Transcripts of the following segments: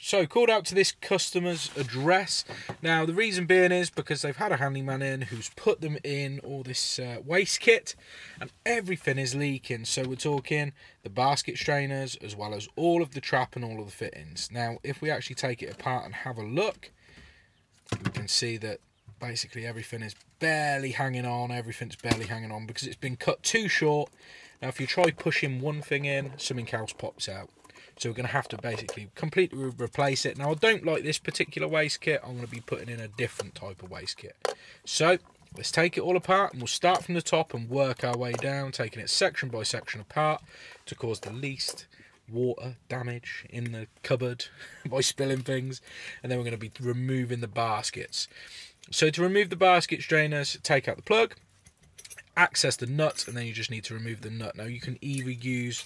So, called out to this customer's address. Now, the reason being is because they've had a handyman in who's put them in all this waste kit, and everything is leaking. So, we're talking the basket strainers, as well as all of the trap and all of the fittings. Now, if we actually take it apart and have a look, we can see that basically everything is barely hanging on. Everything's barely hanging on because it's been cut too short. Now, if you try pushing one thing in, something else pops out. So we're going to have to basically completely replace it. Now, I don't like this particular waste kit. I'm going to be putting in a different type of waste kit. So let's take it all apart, and we'll start from the top and work our way down, taking it section by section apart to cause the least water damage in the cupboard by spilling things. And then we're going to be removing the baskets. So to remove the basket strainers, take out the plug, access the nut, and then you just need to remove the nut. Now, you can either use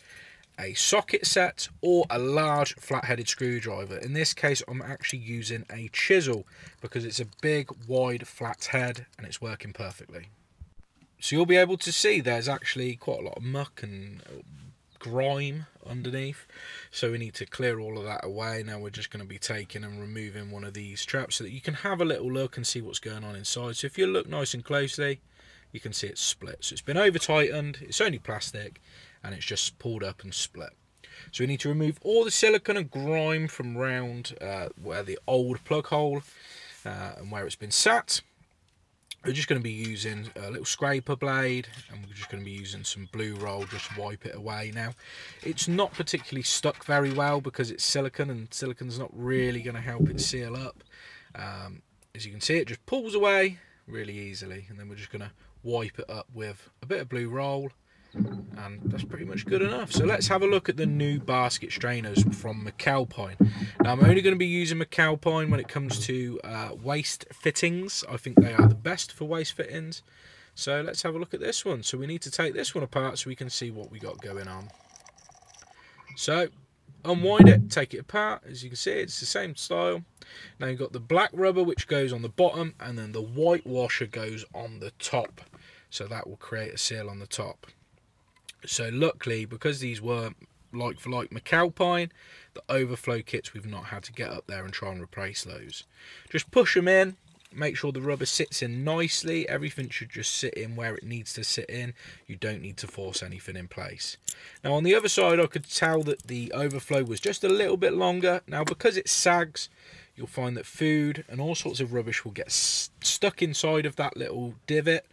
a socket set or a large flat-headed screwdriver. In this case, I'm actually using a chisel because it's a big, wide, flat head, and it's working perfectly. So you'll be able to see there's actually quite a lot of muck and grime underneath, so we need to clear all of that away. Now we're just going to be taking and removing one of these traps so that you can have a little look and see what's going on inside. So if you look nice and closely, you can see it's split. So it's been over tightened, it's only plastic, and it's just pulled up and split. So we need to remove all the silicone and grime from round where the old plug hole and where it's been sat. We're just going to be using a little scraper blade, and we're just going to be using some blue roll just to wipe it away. Now, it's not particularly stuck very well because it's silicone, and silicone's not really going to help it seal up. As you can see, it just pulls away really easily, and then we're just going to wipe it up with a bit of blue roll, and that's pretty much good enough. So let's have a look at the new basket strainers from McAlpine. Now, I'm only going to be using McAlpine when it comes to waste fittings. I think they are the best for waste fittings. So let's have a look at this one. So we need to take this one apart so we can see what we got going on. So unwind it, take it apart. As you can see, it's the same style. Now you've got the black rubber which goes on the bottom, and then the white washer goes on the top. So that will create a seal on the top. So luckily, because these were like for like McAlpine, the overflow kits, we've not had to get up there and try and replace those. Just push them in, make sure the rubber sits in nicely. Everything should just sit in where it needs to sit in. You don't need to force anything in place. Now on the other side, I could tell that the overflow was just a little bit longer. Now because it sags, you'll find that food and all sorts of rubbish will get stuck inside of that little divot,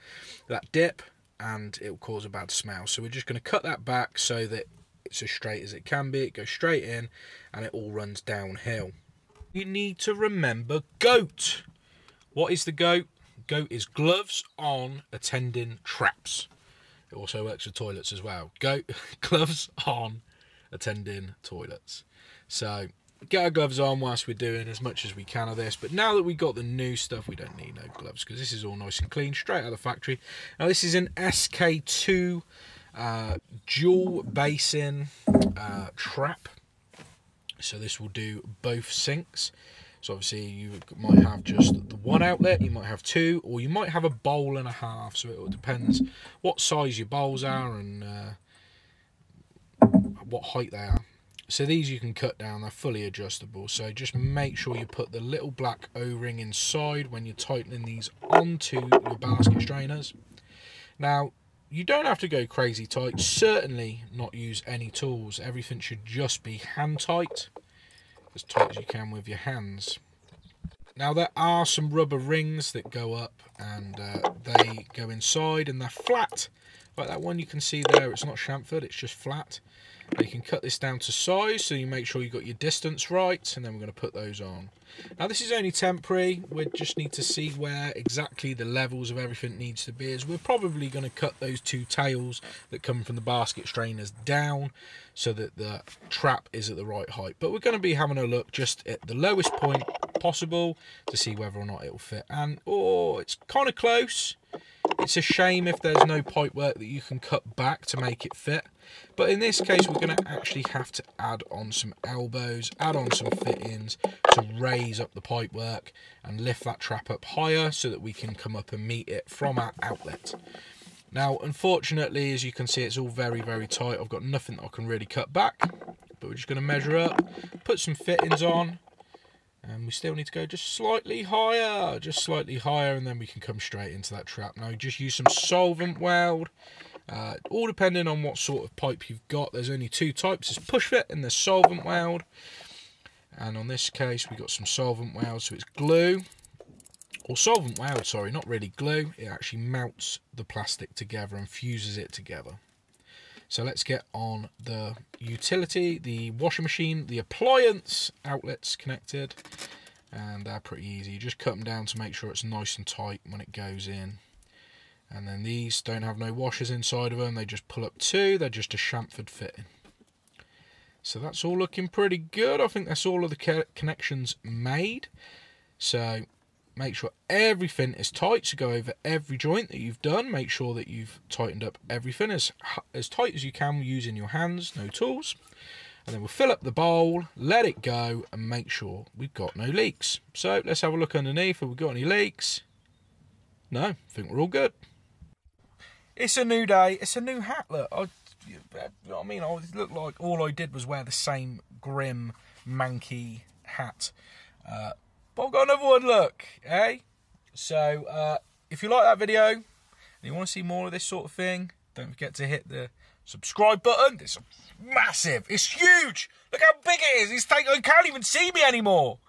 that dip, and it will cause a bad smell. So we're just going to cut that back so that it's as straight as it can be. It goes straight in and it all runs downhill. You need to remember GOAT. What is the GOAT? GOAT is gloves on attending traps. It also works with toilets as well. GOAT, gloves on attending toilets. So get our gloves on whilst we're doing as much as we can of this. But now that we've got the new stuff, we don't need no gloves because this is all nice and clean, straight out of the factory. Now this is an SK2 dual basin trap. So this will do both sinks. So obviously you might have just the one outlet, you might have two, or you might have a bowl and a half. So it all depends what size your bowls are and what height they are. So these you can cut down, they're fully adjustable. So just make sure you put the little black O-ring inside when you're tightening these onto your basket strainers. Now, you don't have to go crazy tight, certainly not use any tools. Everything should just be hand tight, as tight as you can with your hands. Now there are some rubber rings that go up and they go inside and they're flat. Like that one you can see there, it's not chamfered, it's just flat. You can cut this down to size so you make sure you've got your distance right, and then we're going to put those on. Now this is only temporary, we just need to see where exactly the levels of everything needs to be, as we're probably going to cut those two tails that come from the basket strainers down so that the trap is at the right height. But we're going to be having a look just at the lowest point possible to see whether or not it will fit. And oh, it's kind of close. It's a shame if there's no pipe work that you can cut back to make it fit. But in this case, we're going to actually have to add on some elbows, add on some fittings to raise up the pipe work and lift that trap up higher so that we can come up and meet it from our outlet. Now, unfortunately, as you can see, it's all very, very tight. I've got nothing that I can really cut back, but we're just going to measure up, put some fittings on, And we still need to go just slightly higher, and then we can come straight into that trap. Now, just use some solvent weld, all depending on what sort of pipe you've got. There's only two types, there's push fit and there's solvent weld. And on this case, we've got some solvent weld, so it's glue. Or solvent weld, sorry, not really glue. It actually melts the plastic together and fuses it together. So let's get on the utility, the washing machine, the appliance outlets connected, and they're pretty easy. You just cut them down to make sure it's nice and tight when it goes in. And then these don't have no washers inside of them. They just pull up two. They're just a chamfered fitting. So that's all looking pretty good. I think that's all of the connections made. So make sure everything is tight, so go over every joint that you've done. Make sure that you've tightened up everything as tight as you can using your hands, no tools. And then we'll fill up the bowl, let it go, and make sure we've got no leaks. So let's have a look underneath. Have we got any leaks? No, I think we're all good. It's a new day. It's a new hat. Look, I mean, I looked like all I did was wear the same grim, manky hat. I've got another one, look, eh? So, if you like that video and you want to see more of this sort of thing, don't forget to hit the subscribe button. It's massive. It's huge. Look how big it is. It's I can't even see me anymore.